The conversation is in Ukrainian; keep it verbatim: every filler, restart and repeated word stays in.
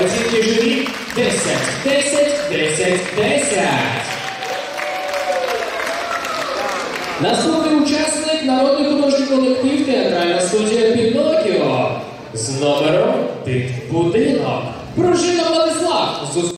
Оцінки журі десять, десять, десять, десять. Наступний учасник — народний художній колектив театральна студія «Пінокіо» з номером «Тит-будинок». Пружина Владислав.